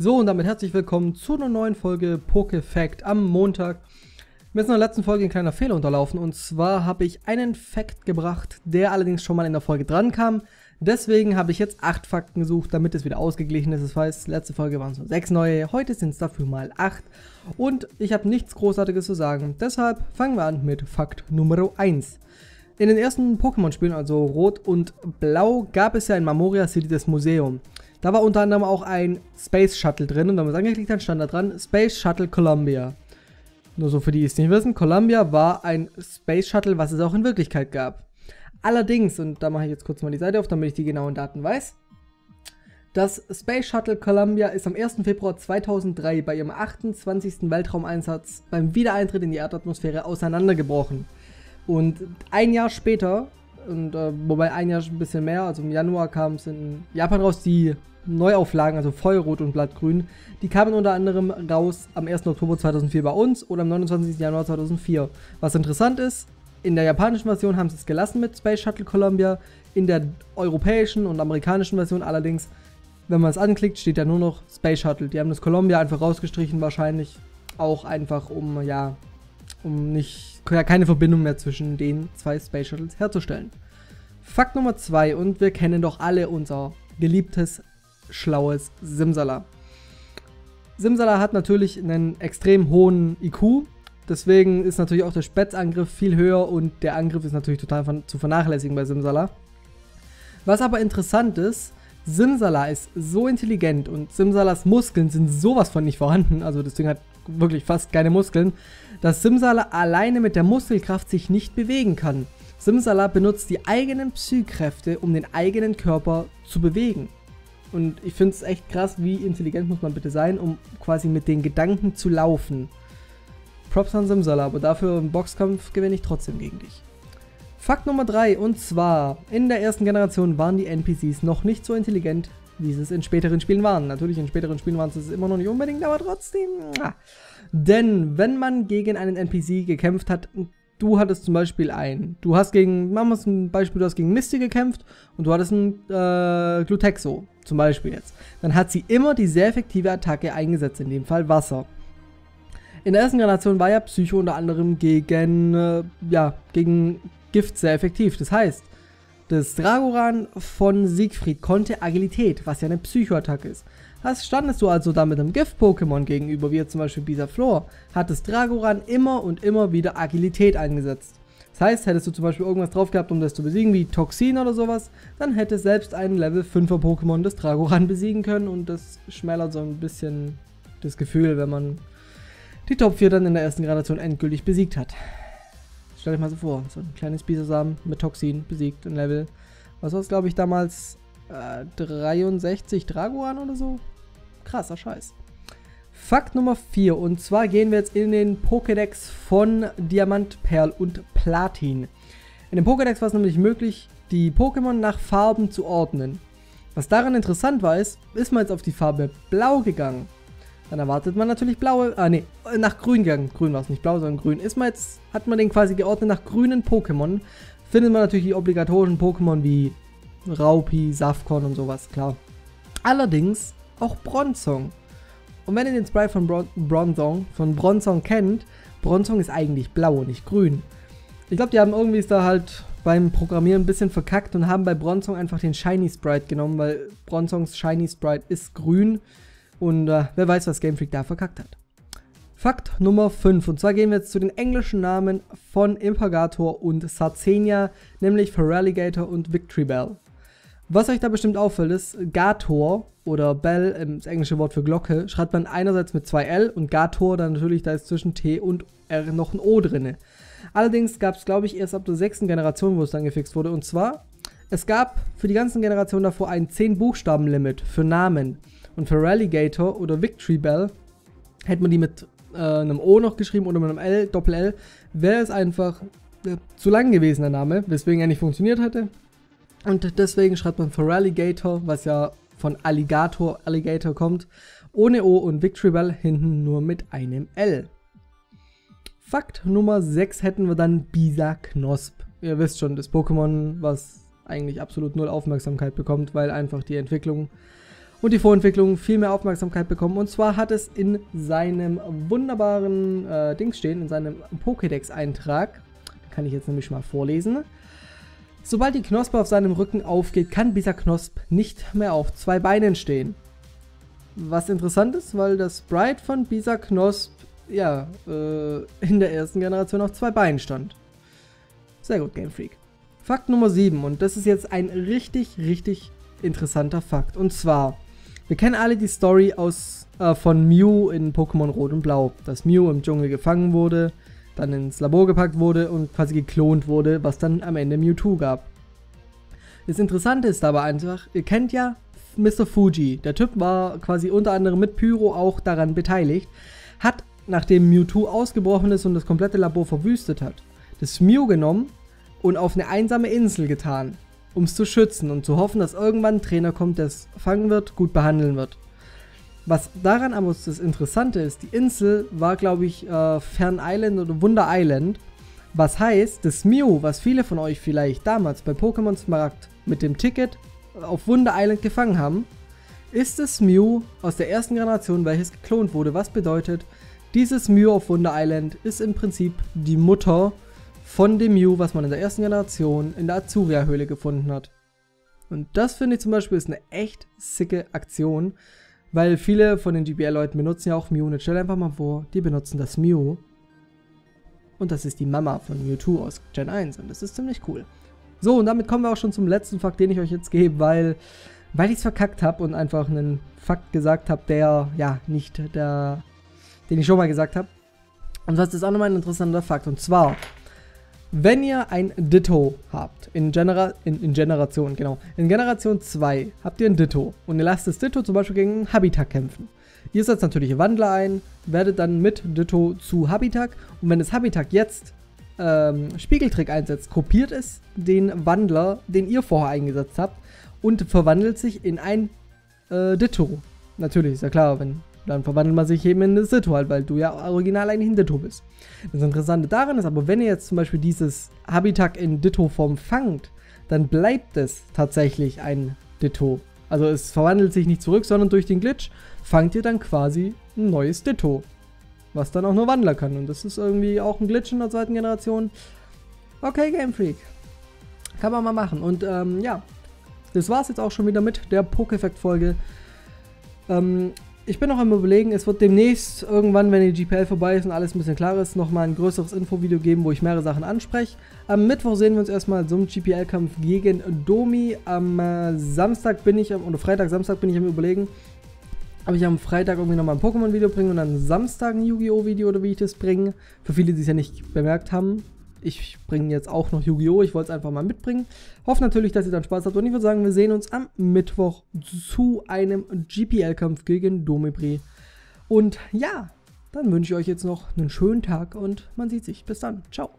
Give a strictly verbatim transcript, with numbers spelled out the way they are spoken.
So, und damit herzlich willkommen zu einer neuen Folge Pokéfact am Montag. Mir ist in der letzten Folge ein kleiner Fehler unterlaufen, und zwar habe ich einen Fact gebracht, der allerdings schon mal in der Folge dran kam. Deswegen habe ich jetzt acht Fakten gesucht, damit es wieder ausgeglichen ist. Das heißt, letzte Folge waren es nur sechs neue, heute sind es dafür mal acht. Und ich habe nichts Großartiges zu sagen, deshalb fangen wir an mit Fakt Nummer eins. In den ersten Pokémon-Spielen, also Rot und Blau, gab es ja in Mamoria City das Museum. Da war unter anderem auch ein Space Shuttle drin, und wenn man es angeklickt hat, stand da dran Space Shuttle Columbia. Nur so für die, die es nicht wissen, Columbia war ein Space Shuttle, was es auch in Wirklichkeit gab. Allerdings, und da mache ich jetzt kurz mal die Seite auf, damit ich die genauen Daten weiß, das Space Shuttle Columbia ist am ersten Februar zweitausenddrei bei ihrem achtundzwanzigsten Weltraumeinsatz beim Wiedereintritt in die Erdatmosphäre auseinandergebrochen. Und ein Jahr später, und, äh, wobei ein Jahr ein bisschen mehr, also im Januar kam es in Japan raus, die Neuauflagen, also Feuerrot und Blattgrün, die kamen unter anderem raus am ersten Oktober zweitausendvier bei uns oder am neunundzwanzigsten Januar zweitausendvier. Was interessant ist, in der japanischen Version haben sie es gelassen mit Space Shuttle Columbia, in der europäischen und amerikanischen Version allerdings, wenn man es anklickt, steht da nur noch Space Shuttle. Die haben das Columbia einfach rausgestrichen, wahrscheinlich auch einfach, um ja, um nicht, ja, keine Verbindung mehr zwischen den zwei Space Shuttles herzustellen. Fakt Nummer zwei, und wir kennen doch alle unser geliebtes, schlaues Simsala. Simsala hat natürlich einen extrem hohen I Q, deswegen ist natürlich auch der Spätzangriff viel höher, und der Angriff ist natürlich total von, zu vernachlässigen bei Simsala. Was aber interessant ist, Simsala ist so intelligent und Simsalas Muskeln sind sowas von nicht vorhanden, also das Ding hat wirklich fast keine Muskeln, dass Simsala alleine mit der Muskelkraft sich nicht bewegen kann. Simsala benutzt die eigenen Psy-Kräfte, um den eigenen Körper zu bewegen. Und ich finde es echt krass, wie intelligent muss man bitte sein, um quasi mit den Gedanken zu laufen. Props an Simsala, aber dafür im Boxkampf gewinne ich trotzdem gegen dich. Fakt Nummer drei, und zwar, in der ersten Generation waren die N P Cs noch nicht so intelligent, wie sie es in späteren Spielen waren. Natürlich, in späteren Spielen waren sie es immer noch nicht unbedingt, aber trotzdem. Ah. Denn wenn man gegen einen N P C gekämpft hat, du hattest zum Beispiel einen, du hast gegen, machen wir es ein Beispiel, du hast gegen Misty gekämpft und du hattest einen äh, Glutexo, zum Beispiel jetzt. Dann hat sie immer die sehr effektive Attacke eingesetzt, in dem Fall Wasser. In der ersten Generation war ja Psycho unter anderem gegen, äh, ja, gegen Gift sehr effektiv. Das heißt, das Dragoran von Siegfried konnte Agilität, was ja eine Psycho-Attacke ist. Das standest du also da mit einem Gift-Pokémon gegenüber, wie jetzt zum Beispiel Bisaflor, hat das Dragoran immer und immer wieder Agilität eingesetzt. Das heißt, hättest du zum Beispiel irgendwas drauf gehabt, um das zu besiegen, wie Toxin oder sowas, dann hätte selbst ein Level fünfer Pokémon das Dragoran besiegen können, und das schmälert so ein bisschen das Gefühl, wenn man die Top vier dann in der ersten Generation endgültig besiegt hat. Stell euch mal so vor, so ein kleines Bisasam mit Toxin besiegt in Level, was war es, glaube ich, damals äh, dreiundsechzig Dragoran oder so? Krasser Scheiß. Fakt Nummer vier, und zwar gehen wir jetzt in den Pokédex von Diamant, Perl und Platin. In dem Pokédex war es nämlich möglich, die Pokémon nach Farben zu ordnen. Was daran interessant war, ist, ist man jetzt auf die Farbe Blau gegangen. Dann erwartet man natürlich blaue, ah ne, nach grün gegangen. Grün war es, nicht blau, sondern grün. Ist man jetzt, hat man den quasi geordnet nach grünen Pokémon, findet man natürlich die obligatorischen Pokémon wie Raupi, Safcon und sowas, klar. Allerdings auch Bronzong. Und wenn ihr den Sprite von Bron Bronzong, von Bronzong kennt, Bronzong ist eigentlich blau, nicht grün. Ich glaube, die haben irgendwie da halt beim Programmieren ein bisschen verkackt und haben bei Bronzong einfach den Shiny Sprite genommen, weil Bronzongs Shiny Sprite ist grün. Und äh, wer weiß, was Game Freak da verkackt hat. Fakt Nummer fünf, und zwar gehen wir jetzt zu den englischen Namen von Impurgator und Sarzenia, nämlich Feraligator und Victory Bell. Was euch da bestimmt auffällt ist, Gator oder Bell, das englische Wort für Glocke, schreibt man einerseits mit zwei L, und Gator dann natürlich, da ist zwischen T und R noch ein O drin. Allerdings gab es, glaube ich, erst ab der sechsten Generation, wo es dann gefixt wurde, und zwar, es gab für die ganzen Generationen davor ein zehn Buchstaben Limit für Namen. Und für Feraligator oder Victory Bell, hätte man die mit äh, einem O noch geschrieben oder mit einem L, Doppel-L, wäre es einfach äh, zu lang gewesen, der Name, weswegen er nicht funktioniert hätte. Und deswegen schreibt man Feraligator, was ja von Alligator, Alligator kommt, ohne O, und Victory Bell hinten nur mit einem L. Fakt Nummer sechs hätten wir dann Bisa Knosp. Ihr wisst schon, das Pokémon, was eigentlich absolut null Aufmerksamkeit bekommt, weil einfach die Entwicklung und die Vorentwicklung viel mehr Aufmerksamkeit bekommen. Und zwar hat es in seinem wunderbaren äh, Dings stehen, in seinem Pokédex-Eintrag. Kann ich jetzt nämlich mal vorlesen. Sobald die Knospe auf seinem Rücken aufgeht, kann Bisa Knosp nicht mehr auf zwei Beinen stehen. Was interessant ist, weil das Sprite von Bisa Knosp ja, äh, in der ersten Generation auf zwei Beinen stand. Sehr gut, Game Freak. Fakt Nummer sieben, und das ist jetzt ein richtig, richtig interessanter Fakt. Und zwar, wir kennen alle die Story aus, äh, von Mew in Pokémon Rot und Blau. Dass Mew im Dschungel gefangen wurde, dann ins Labor gepackt wurde und quasi geklont wurde, was dann am Ende Mewtwo gab. Das Interessante ist aber einfach, ihr kennt ja Mister Fuji. Der Typ war quasi unter anderem mit Pyro auch daran beteiligt. Hat, nachdem Mewtwo ausgebrochen ist und das komplette Labor verwüstet hat, das Mew genommen und auf eine einsame Insel getan, um es zu schützen und zu hoffen, dass irgendwann ein Trainer kommt, der es fangen wird, gut behandeln wird. Was daran aber das Interessante ist, die Insel war, glaube ich, äh, Fern Island oder Wunder Island, was heißt, das Mew, was viele von euch vielleicht damals bei Pokémon Smaragd mit dem Ticket auf Wunder Island gefangen haben, ist das Mew aus der ersten Generation, welches geklont wurde, was bedeutet, dieses Mew auf Wunder Island ist im Prinzip die Mutter von dem Mew, was man in der ersten Generation in der Azuria-Höhle gefunden hat. Und das finde ich zum Beispiel ist eine echt sicke Aktion, weil viele von den G B L-Leuten benutzen ja auch Mew. Und stell einfach mal vor, die benutzen das Mew. Und das ist die Mama von Mewtwo aus Gen eins und das ist ziemlich cool. So, und damit kommen wir auch schon zum letzten Fakt, den ich euch jetzt gebe, weil, weil ich es verkackt habe und einfach einen Fakt gesagt habe, der, ja, nicht der, den ich schon mal gesagt habe. Und das ist auch nochmal ein interessanter Fakt, und zwar... Wenn ihr ein Ditto habt, in, Genera in, in Generation, genau, in Generation zwei habt ihr ein Ditto und ihr lasst das Ditto zum Beispiel gegen einen Habitak kämpfen. Ihr setzt natürlich Wandler ein, werdet dann mit Ditto zu Habitak, und wenn das Habitak jetzt ähm, Spiegeltrick einsetzt, kopiert es den Wandler, den ihr vorher eingesetzt habt, und verwandelt sich in ein äh, Ditto. Natürlich, ist ja klar, wenn... Dann verwandelt man sich eben in das Ditto halt, weil du ja original eigentlich ein Ditto bist. Das Interessante daran ist aber, wenn ihr jetzt zum Beispiel dieses Habitak in Ditto-Form fangt, dann bleibt es tatsächlich ein Ditto. Also es verwandelt sich nicht zurück, sondern durch den Glitch fangt ihr dann quasi ein neues Ditto. Was dann auch nur Wandler kann. Und das ist irgendwie auch ein Glitch in der zweiten Generation. Okay, Game Freak. Kann man mal machen. Und ähm, ja, das war's jetzt auch schon wieder mit der Pokéfact-Folge. Ähm... Ich bin noch am Überlegen, es wird demnächst irgendwann, wenn die G P L vorbei ist und alles ein bisschen klar ist, nochmal ein größeres Infovideo geben, wo ich mehrere Sachen anspreche. Am Mittwoch sehen wir uns erstmal zum G P L-Kampf gegen Domi. Am äh, Samstag bin ich, oder Freitag, Samstag bin ich am Überlegen, ob ich am Freitag irgendwie nochmal ein Pokémon-Video bringe und am Samstag ein Yu-Gi-Oh!-Video oder wie ich das bringe. Für viele, die es ja nicht bemerkt haben, ich bringe jetzt auch noch Yu-Gi-Oh! Ich wollte es einfach mal mitbringen. Hoffe natürlich, dass ihr dann Spaß habt. Und ich würde sagen, wir sehen uns am Mittwoch zu einem G P L-Kampf gegen Domibri. Und ja, dann wünsche ich euch jetzt noch einen schönen Tag und man sieht sich. Bis dann. Ciao.